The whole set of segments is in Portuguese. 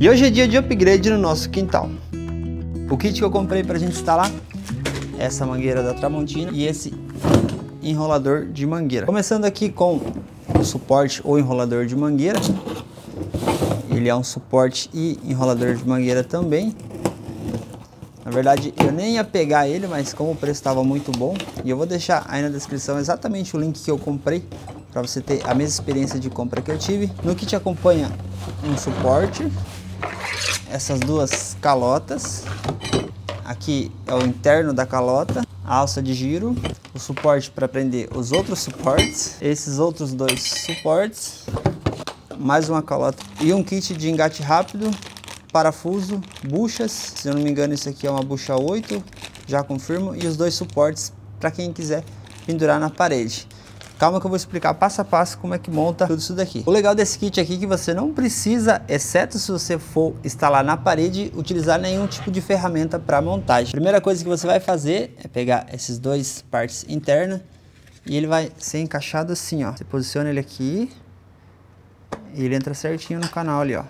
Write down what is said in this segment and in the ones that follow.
E hoje é dia de upgrade no nosso quintal. O kit que eu comprei para a gente instalar, essa mangueira da Tramontina e esse enrolador de mangueira. Começando aqui com o suporte ou enrolador de mangueira. Ele é um suporte e enrolador de mangueira também. Na verdade, eu nem ia pegar ele, mas como o preço estava muito bom, e eu vou deixar aí na descrição exatamente o link que eu comprei, para você ter a mesma experiência de compra que eu tive. No kit acompanha um suporte, essas duas calotas, aqui é o interno da calota, a alça de giro, o suporte para prender os outros suportes, esses outros dois suportes, mais uma calota e um kit de engate rápido, parafuso, buchas, se eu não me engano isso aqui é uma bucha 8, já confirmo, e os dois suportes para quem quiser pendurar na parede. Calma que eu vou explicar passo a passo como é que monta tudo isso daqui. O legal desse kit aqui é que você não precisa, exceto se você for instalar na parede, utilizar nenhum tipo de ferramenta para montagem. A primeira coisa que você vai fazer é pegar esses dois partes internas e ele vai ser encaixado assim, ó. Você posiciona ele aqui e ele entra certinho no canal ali, ó.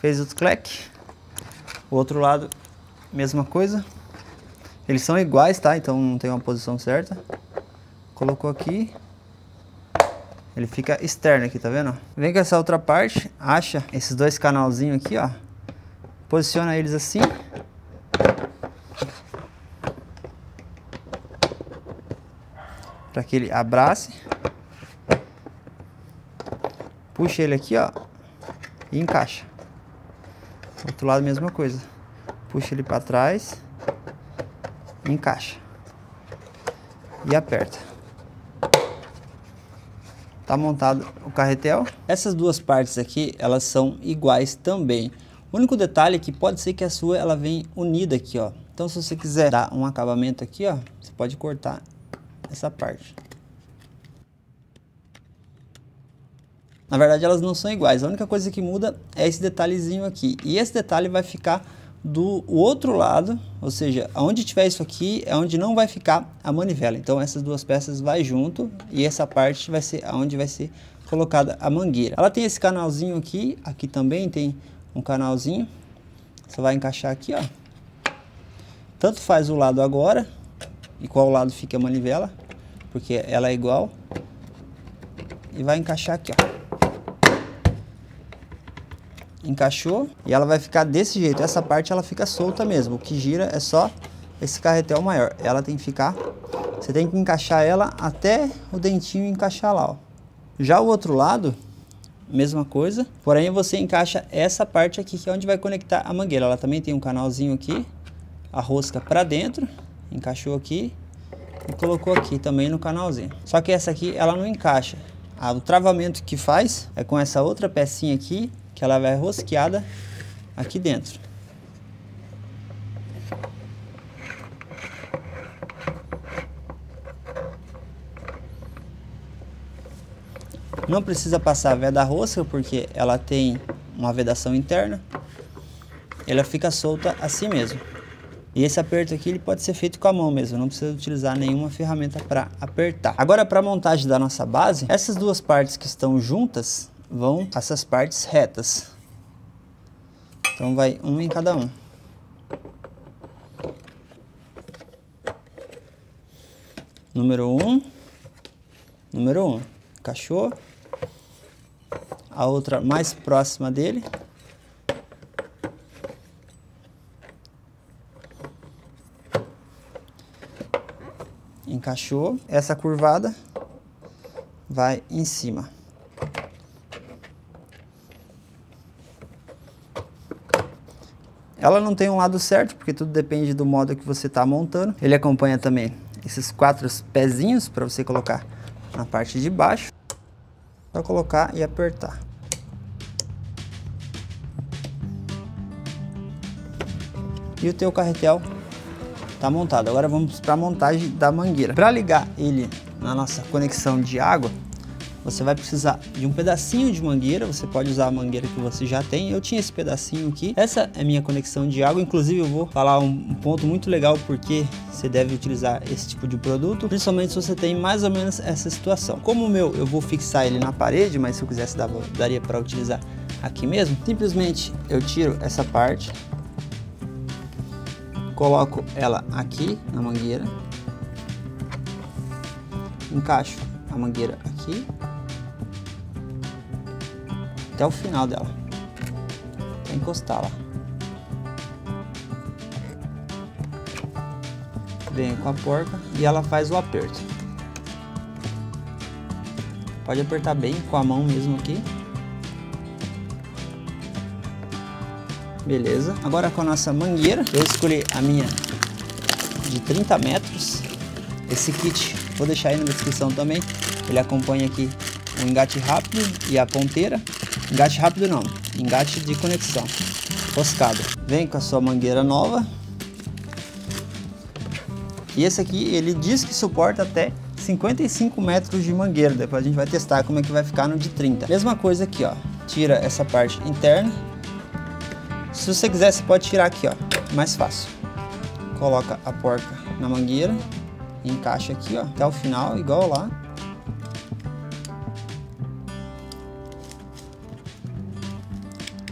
Fez o clack. O outro lado, mesma coisa. Eles são iguais, tá? Então não tem uma posição certa. Colocou aqui, ele fica externo aqui, tá vendo? Vem com essa outra parte, acha esses dois canalzinhos aqui, ó. Posiciona eles assim. Para que ele abrace. Puxa ele aqui, ó. E encaixa. Outro lado, mesma coisa. Puxa ele para trás. E encaixa. E aperta. Tá montado o carretel. Essas duas partes aqui, elas são iguais também. O único detalhe é que pode ser que a sua, ela vem unida aqui, ó. Então, se você quiser dar um acabamento aqui, ó, você pode cortar essa parte. Na verdade, elas não são iguais. A única coisa que muda é esse detalhezinho aqui. E esse detalhe vai ficar do outro lado, ou seja, onde tiver isso aqui é onde não vai ficar a manivela. Então essas duas peças vai junto e essa parte vai ser aonde vai ser colocada a mangueira. Ela tem esse canalzinho aqui, aqui também tem um canalzinho. Você vai encaixar aqui, ó. Tanto faz o lado agora e qual lado fica a manivela, porque ela é igual. E vai encaixar aqui, ó. Encaixou e ela vai ficar desse jeito. Essa parte ela fica solta mesmo. O que gira é só esse carretel maior. Ela tem que ficar. Você tem que encaixar ela até o dentinho encaixar lá, ó. Já o outro lado, mesma coisa. Porém você encaixa essa parte aqui que é onde vai conectar a mangueira. Ela também tem um canalzinho aqui. A rosca para dentro. Encaixou aqui e colocou aqui também no canalzinho. Só que essa aqui ela não encaixa. O travamento que faz é com essa outra pecinha aqui, que ela vai rosqueada aqui dentro. Não precisa passar a veda rosca, porque ela tem uma vedação interna. Ela fica solta assim mesmo. E esse aperto aqui ele pode ser feito com a mão mesmo, não precisa utilizar nenhuma ferramenta para apertar. Agora, para a montagem da nossa base, essas duas partes que estão juntas vão essas partes retas. Então vai uma em cada um. Número 1, número 1, encaixou. A outra mais próxima dele. Encaixou. Essa curvada vai em cima. Ela não tem um lado certo, porque tudo depende do modo que você está montando. Ele acompanha também esses 4 pezinhos para você colocar na parte de baixo. Só colocar e apertar. E o teu carretel está montado. Agora vamos para a montagem da mangueira. Para ligar ele na nossa conexão de água, você vai precisar de um pedacinho de mangueira. Você pode usar a mangueira que você já tem. Eu tinha esse pedacinho aqui. Essa é a minha conexão de água. Inclusive eu vou falar um ponto muito legal porque você deve utilizar esse tipo de produto, principalmente se você tem mais ou menos essa situação. Como o meu eu vou fixar ele na parede, mas se eu quisesse daria para utilizar aqui mesmo, simplesmente eu tiro essa parte, coloco ela aqui na mangueira, encaixo a mangueira aqui até o final dela, até encostá-la. Venho com a porca e ela faz o aperto. Pode apertar bem com a mão mesmo aqui. Beleza, agora com a nossa mangueira, eu escolhi a minha de 30 metros. Esse kit vou deixar aí na descrição também. Ele acompanha aqui o engate rápido e a ponteira. Engate rápido não, engate de conexão, roscada. Vem com a sua mangueira nova. E esse aqui, ele diz que suporta até 55 metros de mangueira. Depois a gente vai testar como é que vai ficar no de 30. Mesma coisa aqui, ó. Tira essa parte interna. Se você quiser, você pode tirar aqui, ó, mais fácil. Coloca a porca na mangueira, encaixa aqui, ó, até o final, igual lá.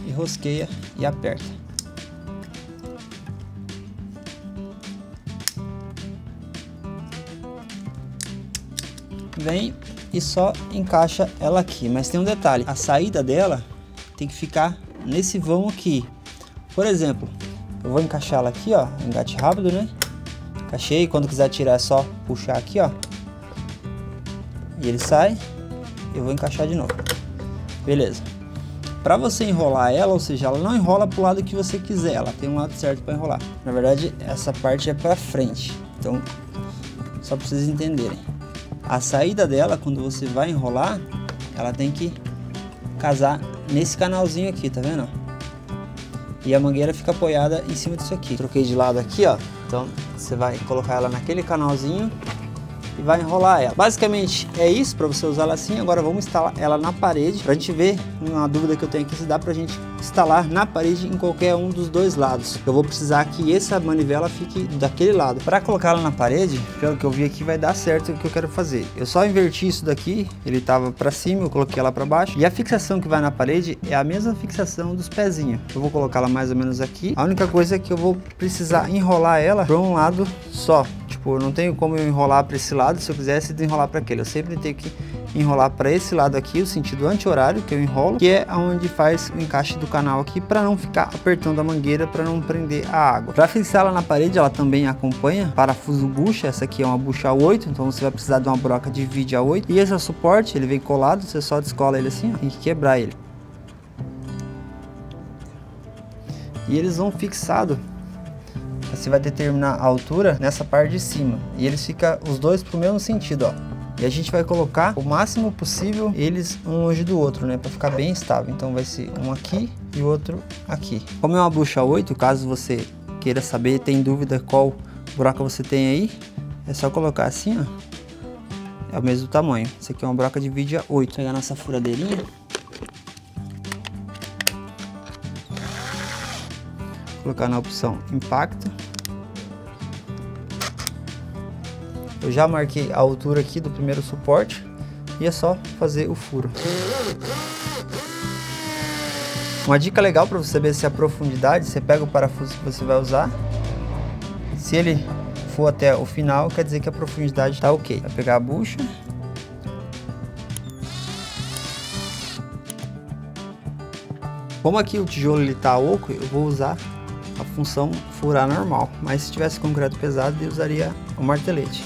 E rosqueia e aperta. Vem e só encaixa ela aqui, mas tem um detalhe, a saída dela tem que ficar nesse vão aqui. Por exemplo, eu vou encaixá-la aqui, ó, engate rápido, né? Encaixei, quando quiser tirar é só puxar aqui, ó. E ele sai, eu vou encaixar de novo. Beleza. Pra você enrolar ela, ou seja, ela não enrola pro lado que você quiser, ela tem um lado certo pra enrolar. Na verdade, essa parte é pra frente, então só pra vocês entenderem. A saída dela, quando você vai enrolar, ela tem que casar nesse canalzinho aqui, tá vendo? E a mangueira fica apoiada em cima disso aqui. Troquei de lado aqui, ó. Então você vai colocar ela naquele canalzinho e vai enrolar ela. Basicamente é isso para você usar ela assim. Agora vamos instalar ela na parede para a gente ver. Uma dúvida que eu tenho aqui, se dá para a gente instalar na parede em qualquer um dos dois lados. Eu vou precisar que essa manivela fique daquele lado. Para colocá-la na parede, pelo que eu vi aqui, vai dar certo o que eu quero fazer. Eu só inverti isso daqui. Ele tava para cima, eu coloquei ela para baixo. E a fixação que vai na parede é a mesma fixação dos pezinhos. Eu vou colocá-la mais ou menos aqui. A única coisa é que eu vou precisar enrolar ela para um lado só. Tipo, não tenho como eu enrolar para esse lado. Se eu quisesse desenrolar para aquele, eu sempre tenho que enrolar para esse lado aqui, o sentido anti-horário, que eu enrolo, que é onde faz o encaixe do canal aqui, para não ficar apertando a mangueira, para não prender a água. Para fixar ela na parede, ela também acompanha parafuso bucha. Essa aqui é uma bucha 8, então você vai precisar de uma broca de vídeo a 8. E esse é o suporte, ele vem colado, você só descola ele assim, ó, tem que quebrar ele. E eles vão fixado. Você vai determinar a altura nessa parte de cima. E eles ficam os dois pro mesmo sentido, ó. E a gente vai colocar o máximo possível eles um longe do outro, né? Para ficar bem estável. Então vai ser um aqui e outro aqui. Como é uma bucha 8, caso você queira saber, tem dúvida qual broca você tem aí, é só colocar assim, ó. É o mesmo tamanho. Isso aqui é uma broca de vídeo 8. Vou pegar nossa furadeirinha. Colocar na opção impacto. Eu já marquei a altura aqui do primeiro suporte e é só fazer o furo. Uma dica legal para você saber se a profundidade, você pega o parafuso que você vai usar, se ele for até o final, quer dizer que a profundidade está ok. Vai pegar a bucha. Como aqui o tijolo ele tá oco, eu vou usar a função furar normal, mas se tivesse concreto pesado eu usaria o martelete.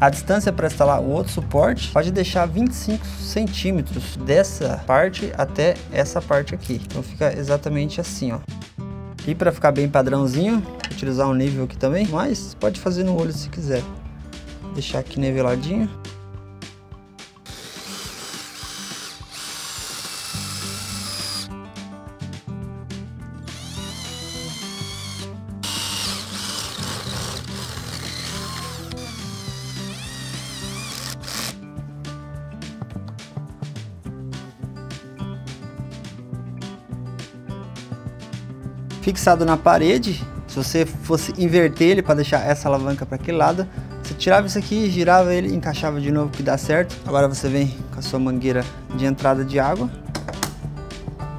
A distância para instalar o outro suporte pode deixar 25 centímetros dessa parte até essa parte aqui. Então fica exatamente assim, ó. E para ficar bem padrãozinho, vou utilizar um nível aqui também, mas pode fazer no olho se quiser. Deixar aqui niveladinho. fixado na parede. Se você fosse inverter ele para deixar essa alavanca para aquele lado, você tirava isso aqui, girava ele, encaixava de novo que dá certo. Agora você vem com a sua mangueira de entrada de água,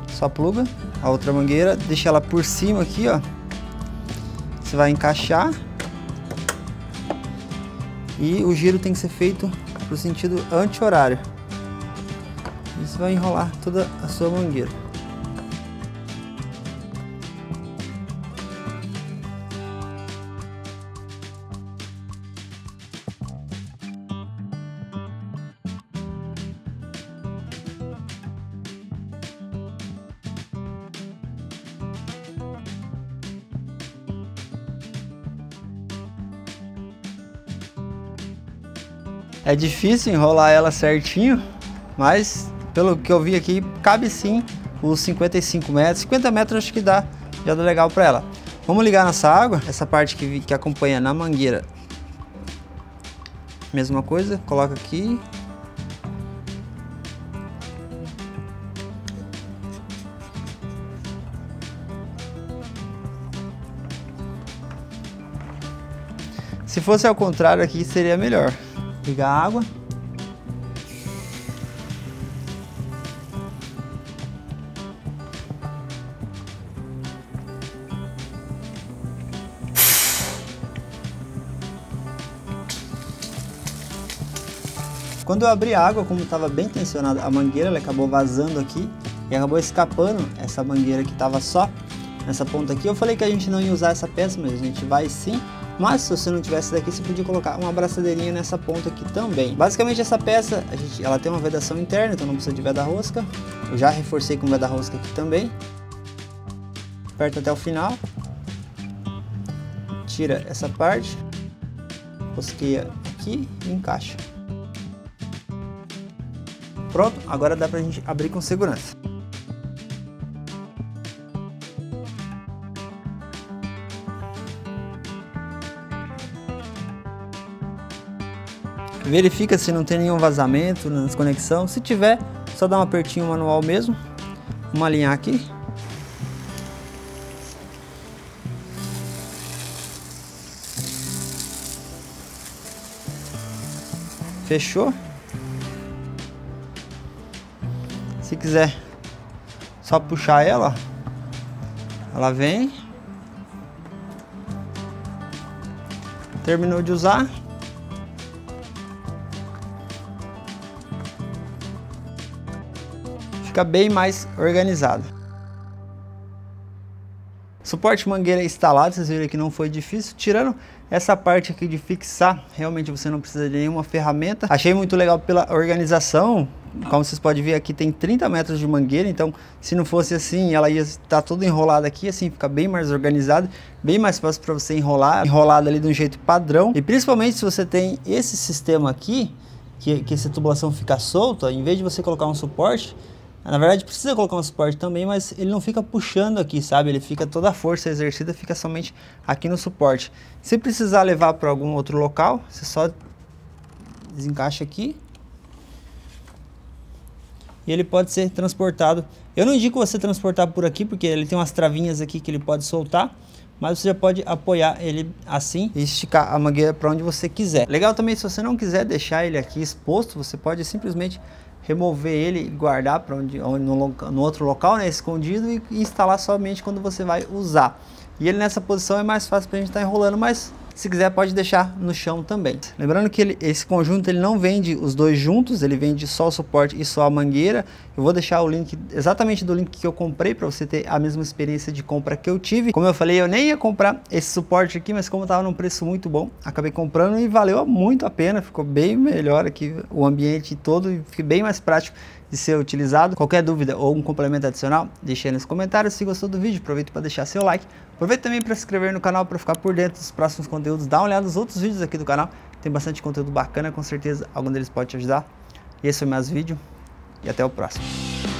só pluga a outra mangueira, deixa ela por cima aqui, ó. Você vai encaixar e o giro tem que ser feito pro sentido anti-horário. Você vai enrolar toda a sua mangueira. É difícil enrolar ela certinho, mas pelo que eu vi aqui, cabe sim os 55 metros, 50 metros acho que dá, já dá legal para ela. Vamos ligar nossa água, essa parte que acompanha na mangueira. Mesma coisa, coloca aqui. Se fosse ao contrário aqui seria melhor. Ligar a água. Quando eu abri a água, como estava bem tensionada a mangueira, ela acabou vazando aqui e acabou escapando essa mangueira que estava só nessa ponta aqui. Eu falei que a gente não ia usar essa peça, mas a gente vai sim. Mas se você não tivesse daqui, você podia colocar uma abraçadeirinha nessa ponta aqui também. Basicamente essa peça, ela tem uma vedação interna, então não precisa de veda-rosca. Eu já reforcei com veda-rosca aqui também. Aperta até o final. Tira essa parte. Rosqueia aqui e encaixa. Pronto, agora dá pra gente abrir com segurança. Verifica se não tem nenhum vazamento na desconexão. Se tiver, só dá um apertinho manual mesmo. Vamos alinhar aqui. Fechou. Se quiser só puxar ela, ela vem. Terminou de usar. Fica bem mais organizado. Suporte mangueira instalado, vocês viram que não foi difícil, tirando essa parte aqui de fixar, realmente você não precisa de nenhuma ferramenta. Achei muito legal pela organização, como vocês podem ver aqui tem 30 metros de mangueira, então se não fosse assim, ela ia estar toda enrolada aqui, assim fica bem mais organizado, bem mais fácil para você enrolar, enrolada ali de um jeito padrão. E principalmente se você tem esse sistema aqui, que essa tubulação fica solta, em vez de você colocar um suporte, na verdade precisa colocar um suporte também, mas ele não fica puxando aqui, sabe? Ele fica toda a força exercida, fica somente aqui no suporte. Se precisar levar para algum outro local, você só desencaixa aqui. E ele pode ser transportado. Eu não indico você transportar por aqui, porque ele tem umas travinhas aqui que ele pode soltar. Mas você já pode apoiar ele assim e esticar a mangueira para onde você quiser. Legal também, se você não quiser deixar ele aqui exposto, você pode simplesmente remover ele e guardar para onde, no outro local, né, escondido, e instalar somente quando você vai usar. E ele nessa posição é mais fácil para a gente estar enrolando, mas se quiser pode deixar no chão também. Lembrando que esse conjunto ele não vende os dois juntos, ele vende só o suporte e só a mangueira. Eu vou deixar o link, exatamente do link que eu comprei, para você ter a mesma experiência de compra que eu tive. Como eu falei, eu nem ia comprar esse suporte aqui, mas como estava num preço muito bom, acabei comprando e valeu muito a pena. Ficou bem melhor aqui o ambiente todo e fiquei bem mais prático de ser utilizado. Qualquer dúvida ou um complemento adicional, deixe aí nos comentários. Se gostou do vídeo, aproveita para deixar seu like. Aproveita também para se inscrever no canal para ficar por dentro dos próximos conteúdos. Dá uma olhada nos outros vídeos aqui do canal. Tem bastante conteúdo bacana, com certeza algum deles pode te ajudar. E esse foi mais vídeo e até o próximo.